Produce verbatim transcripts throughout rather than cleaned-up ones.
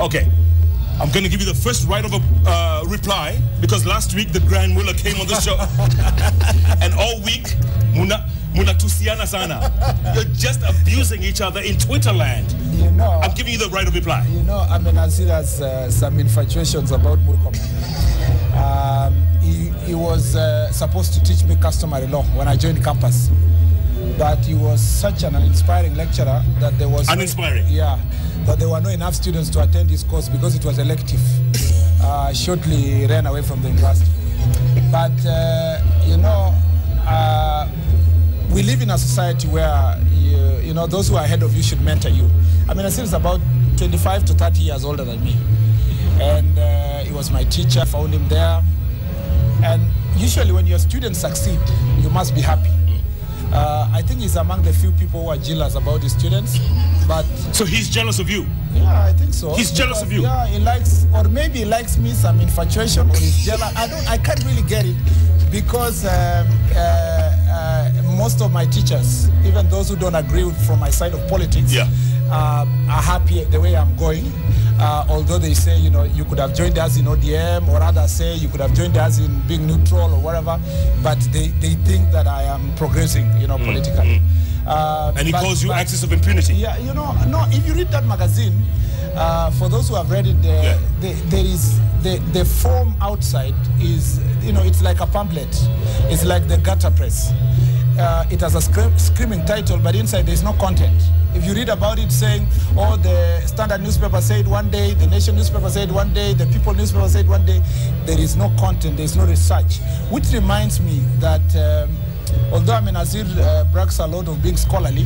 Okay. I'm going to give you the first right of a uh, reply, because last week the Grand Mueller came on the show. And all week, Muna, Muna Tusiana Sana. You're just abusing each other in Twitter land. You know, I'm giving you the right of reply. You know, I mean, Azir has uh, some infatuations about Murkomen. Um, he, he was uh, supposed to teach me customary law when I joined campus. But he was such an inspiring lecturer that there was... Uninspiring? No, yeah. That there were not enough students to attend his course because it was elective. Uh, shortly he ran away from the university. But, uh, you know, uh, we live in a society where, you, you know, those who are ahead of you should mentor you. I mean, I think it's about twenty-five to thirty years older than me. And uh, he was my teacher, found him there. And usually when your students succeed, you must be happy. Uh, I think he's among the few people who are jealous about his students, but... So he's jealous of you? Yeah, I think so. He's jealous of you? Yeah, he likes, or maybe he likes me, some infatuation, or he's jealous. I don't, I can't really get it, because um, uh, uh, most of my teachers, even those who don't agree with, from my side of politics, yeah. uh, are happy the way I'm going. Uh, although they say, you know, you could have joined us in O D M, or others say you could have joined us in being neutral or whatever, but they, they think that I am progressing, you know, politically. Mm-hmm. uh, and he but, calls you but, axis of impunity. Yeah, you know, no, if you read that magazine, uh, for those who have read it, the, yeah. the, there is, the, the form outside is, you know, it's like a pamphlet. It's like the gutter press. Uh, it has a scre screaming title, but inside there's no content. If you read about it saying, oh, the Standard newspaper said one day, the Nation newspaper said one day, the People newspaper said one day, there is no content, there is no research. Which reminds me that um, although I mean, Azir uh, brags a lot of being scholarly,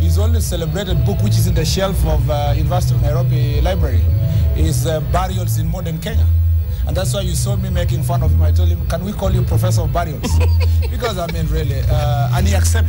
his only celebrated book, which is in the shelf of uh, University of Nairobi library, is uh, Burials in Modern Kenya. And that's why you saw me making fun of him. I told him, can we call you Professor of Burials? Because I mean, really, uh, and he accepted.